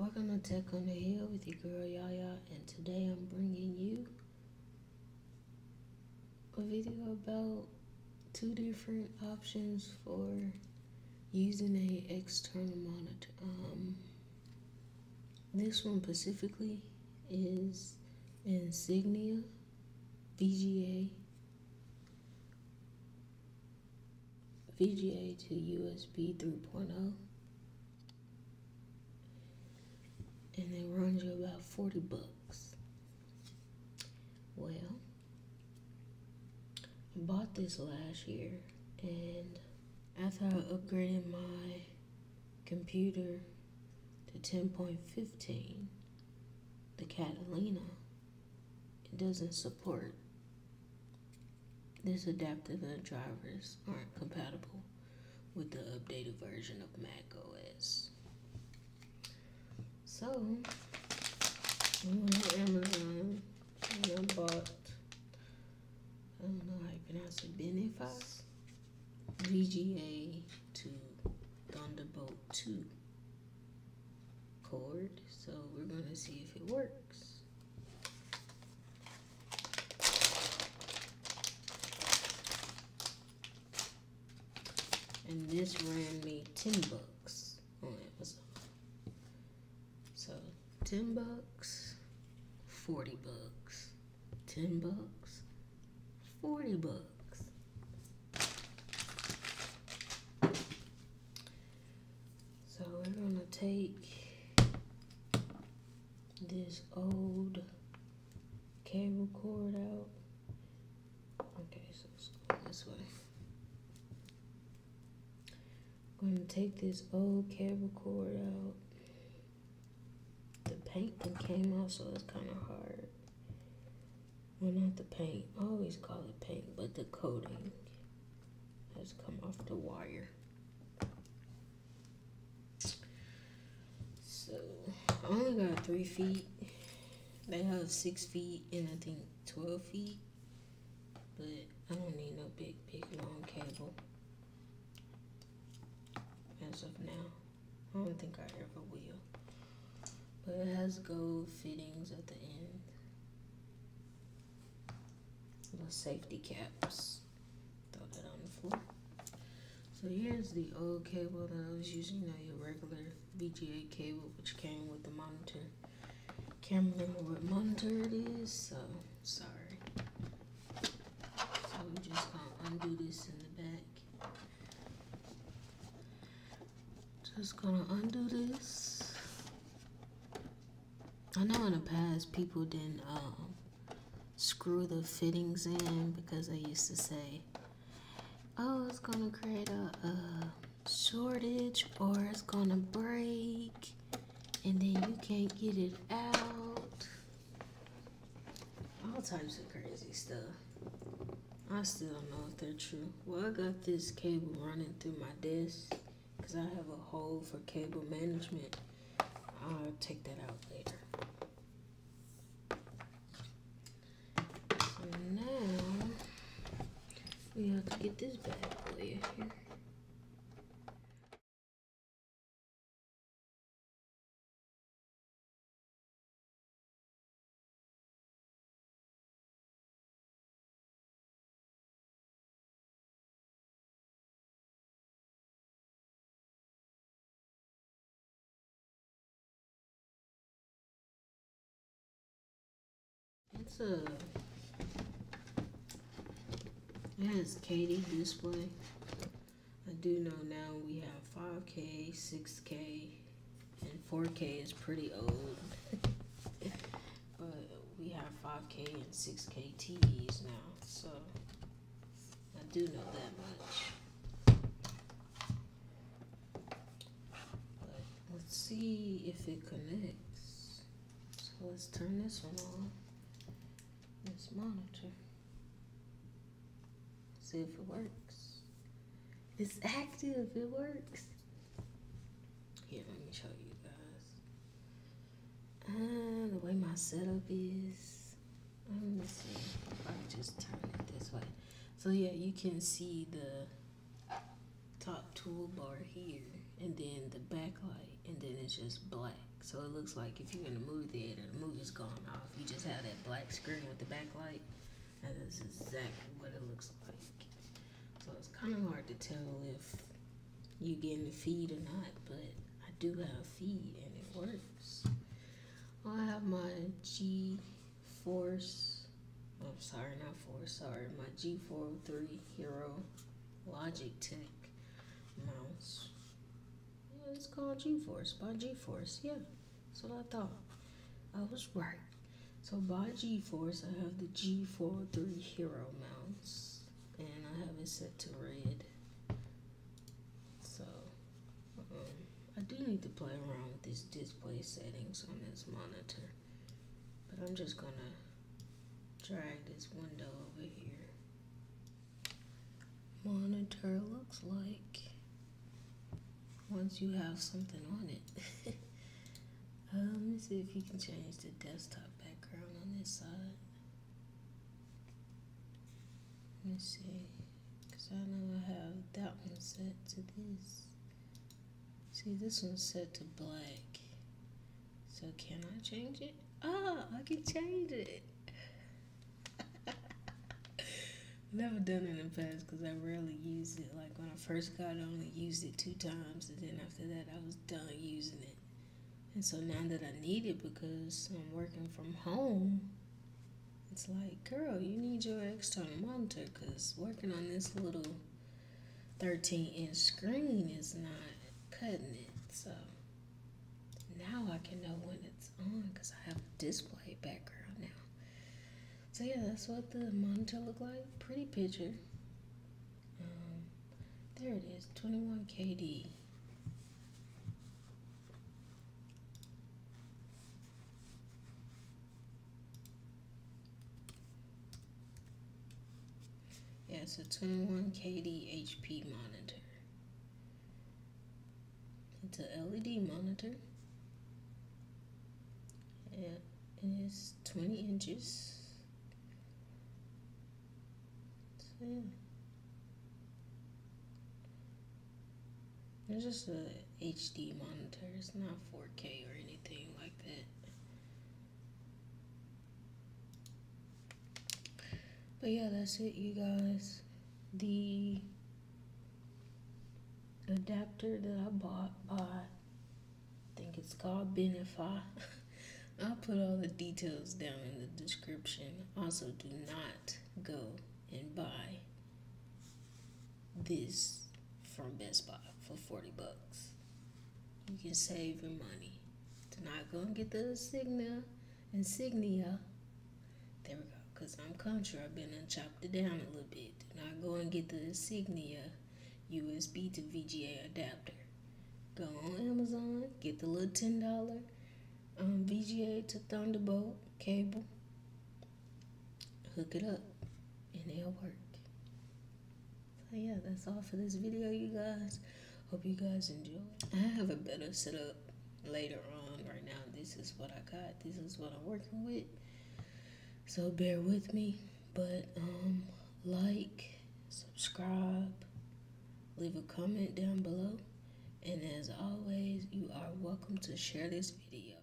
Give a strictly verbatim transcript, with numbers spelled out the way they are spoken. Welcome to Tech on the Hill with your girl Yaya, and today I'm bringing you a video about two different options for using a external monitor. Um, this one specifically is Insignia V G A V G A to U S B three point oh. And they run you about forty bucks. Well, I bought this last year, and after I upgraded my computer to ten point fifteen, the Catalina, it doesn't support. This adapter and the drivers aren't compatible with the updated version of Mac O S. So, I went to Amazon and I bought, I don't know how you pronounce it, Benfei V G A to Thunderbolt two cord. So, we're going to see if it works. And this ran me ten bucks on Amazon. So ten bucks, forty bucks, ten bucks, forty bucks. So we're gonna take this old cable cord out. Okay, so let's go this way. I'm gonna take this old cable cord out. Paint that came off, so it's kind of hard. Well, not the paint. I always call it paint, but the coating has come off the wire. So, I only got three feet. They have six feet and I think twelve feet. But I don't need no big, big, long cable. As of now, I don't think I ever will. But it has gold fittings at the end. Little safety caps. Throw that on the floor. So here's the old cable that I was using. You know, your regular V G A cable, which came with the monitor. Can't remember what monitor it is, so sorry. So we're just gonna undo this in the back. Just gonna undo this. I know in the past people didn't um, screw the fittings in because they used to say, oh, it's going to create a, a shortage or it's going to break and then you can't get it out. All types of crazy stuff. I still don't know if they're true. Well, I got this cable running through my desk because I have a hole for cable management. I'll take that out later. So now we have to get this bad boy out here. It's a, it has K D display. I do know now we have five K, six K, and four K is pretty old. But we have five K and six K T Vs now, so I do know that much. But let's see if it connects. So let's turn this one on. This monitor. See if it works. It's active. It works. Here, let me show you guys. Uh, the way my setup is. Let me see. If I just turn it this way. So yeah, you can see the top toolbar here, and then the backlight, and then it's just black. So it looks like if you're in the movie theater, the movie's gone off. You just have that black screen with the backlight. And that's exactly what it looks like. So it's kind of hard to tell if you're getting the feed or not, but I do have feed and it works. I have my GeForce, I'm sorry, not Force, sorry, my G four oh three Hero Logitech mouse. Yeah, it's called GeForce, by GeForce, yeah, that's what I thought. I was right. So by GeForce, I have the G four oh three Hero mounts, and I have it set to red. So, um, I do need to play around with this display settings on this monitor, but I'm just gonna drag this window over here. Monitor looks like once you have something on it. um, let's see if you can change the desktop background on this side. Let me see, because I know I have that one set to this. See, this one's set to black. So can I change it? Ah, I can change it. Never done it in the past because I rarely use it. Like when I first got it, I only used it two times, and then after that I was done using it. And so now that I need it because I'm working from home, it's like, girl, you need your external monitor because working on this little thirteen inch screen is not cutting it. So now I can know when it's on because I have a display background now. So yeah, that's what the monitor looked like. Pretty picture. Um, there it is, twenty-one K D. Yeah, it's a twenty-one K D H P monitor. It's a L E D monitor. Yeah, and it's twenty inches. Yeah. It's just a H D monitor. It's not four K or anything like that. But yeah, that's it, you guys. The adapter that I bought by, I think it's called Benfei. I'll put all the details down in the description. Also, do not go and buy this from Best Buy for forty bucks. You can save your money. Do not go and get the Insignia. Insignia. There we go. Because I'm country. I've been and chopped it down a little bit. Do not go and get the Insignia U S B to V G A adapter. Go on Amazon. Get the little ten dollar um, V G A to Thunderbolt cable. Hook it up. And it'll work. So yeah, that's all for this video, you guys. Hope you guys enjoy. I have a better setup later on. Right now, this is what I got. This is what I'm working with. So bear with me. But um, like, subscribe, leave a comment down below. And as always, you are welcome to share this video.